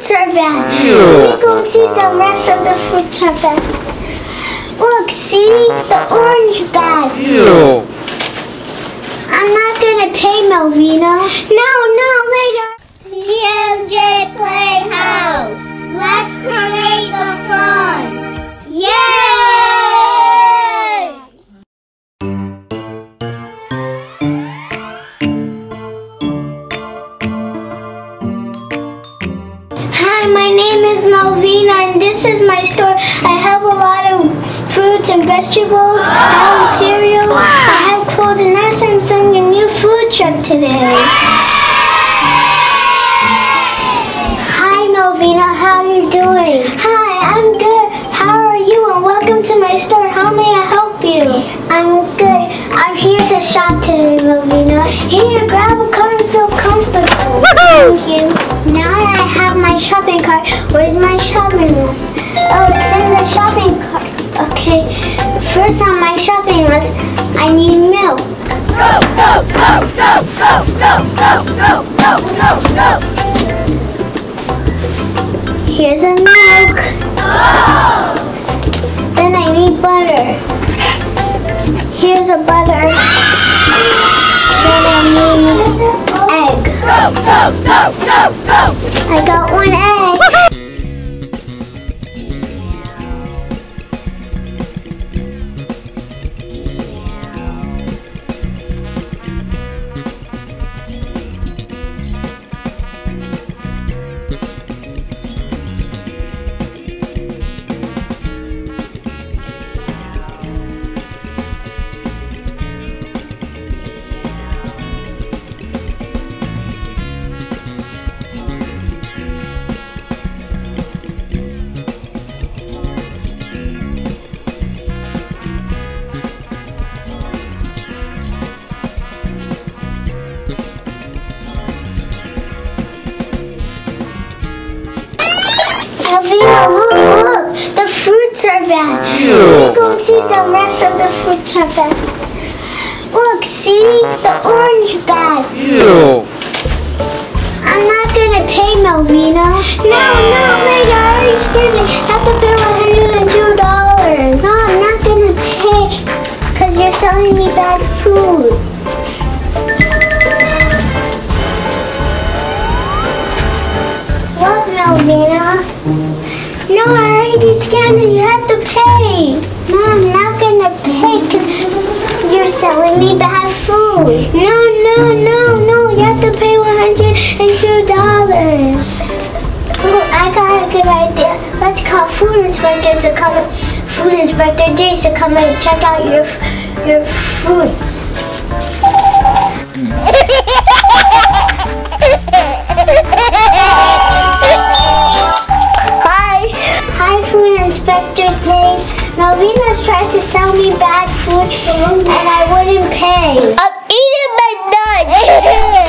fruit serpent. We go see the rest of the fruit serpent. Look, see the orange bag. Ew. I'm not gonna pay Melvina. No, no, later. TMJ Playhouse. Let's create the fun. Yay! Hi, my name is Melvina, and this is my store. I have a lot of fruits and vegetables. I have cereal. I have clothes, and now I'm selling a new food truck today. Melvina, how are you doing? Hi, I'm good. How are you? And welcome to my store. How may I help you? I'm good. I'm here to shop today, Melvina. Here, grab a cart and feel comfortable. Thank you. Now that I have my shopping cart, where's my shopping list? Oh, it's in the shopping cart. Okay. First on my shopping list, I need milk. No, no, no, no, no, no, no, no, no, no. Here's a milk. Oh. Then I need butter. Here's a butter. Then I need egg. No, no, no, no, no. I got one egg. Serpent. We go see the rest of the fruit serpent. Look, see the orange bag. Ew. I'm not gonna pay Melvina. No, no, later. I already said I have to pay $102. No, I'm not gonna pay because you're selling me bad food. What, Melvina? No, I already scanned it. You have to pay. No, I'm not gonna pay because you're selling me bad food. No, no, no, no. You have to pay $102. Oh, I got a good idea. Let's call Food Inspector Jace to come and check out your fruits. Inspector Jace, Melvina tried to sell me bad food and I wouldn't pay. I'm eating my nuts.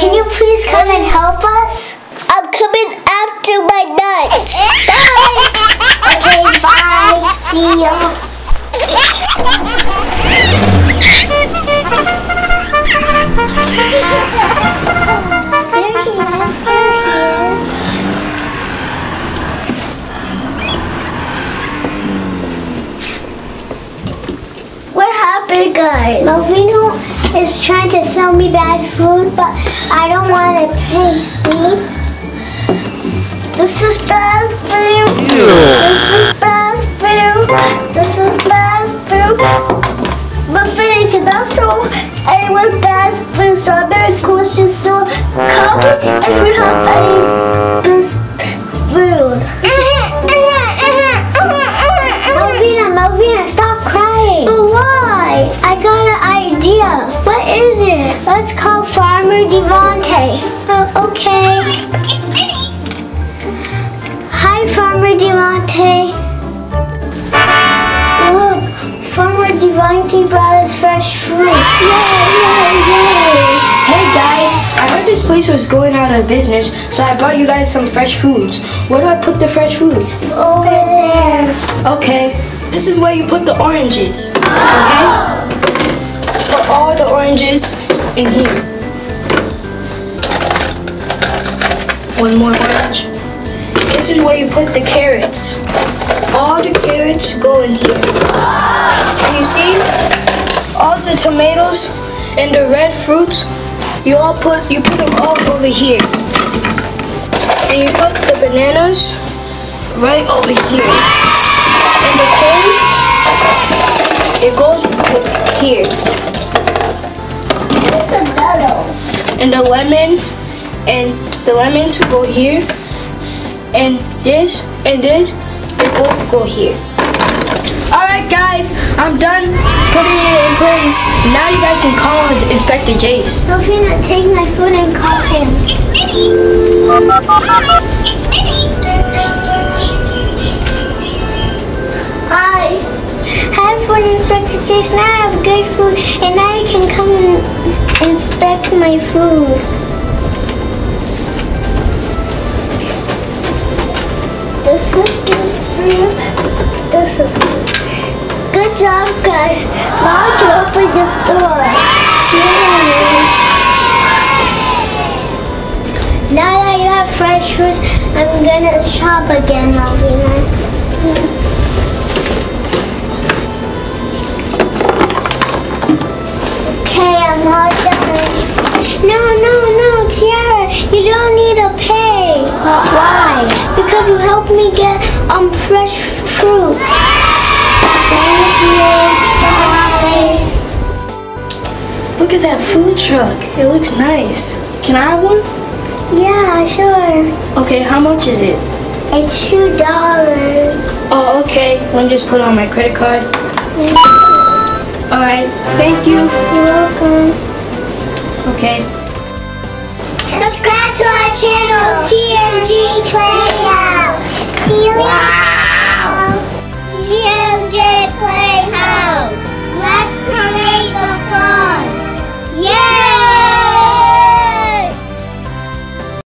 Can you please come and help us? I'm coming after my nuts. Bye. Okay, bye. See ya. There he is. Guys, Melvina is trying to sell me bad food, but I don't want to pay. See, this is bad food. This is bad food. This is bad food. But Fanny can also anyone bad food, so I better go to the store, copy if we have any good food. Melvina, stop crying. But why? I got an idea. What is it? Let's call Farmer Devonte. Okay. Hi, Farmer Devonte. Look, Farmer Devonte brought us fresh fruit. Yay! Hey guys, I heard this place was going out of business, so I brought you guys some fresh foods. Where do I put the fresh food? Over there. Okay. This is where you put the oranges, okay? Put all the oranges in here. One more orange. This This is where you put the carrots. All the carrots go in here. And you see, all the tomatoes and the red fruits, you put them all over here. And you put the bananas right over here. And the corn, it goes here. It's a mellow. And the lemons go here. And this, they both go here. Alright guys, I'm done putting it in place. Now you guys can call Inspector Jace. Melvina, take my phone and call him. Hi. Have fun, Inspector Jace. Now I have good food, and now you can come and inspect my food. This is good. Good job, guys. Now to open your store. Yeah. Now that you have fresh fruit, I'm gonna shop again, Melvina. Okay, I'm all done. No, Tierra, you don't need a pay. Why? Because you helped me get fresh fruits. Thank you. Bye. Look at that food truck. It looks nice. Can I have one? Yeah, sure. Okay, how much is it? It's $2. Oh, okay. One just put on my credit card. All right. Thank you. You're welcome. Okay. Subscribe to our channel.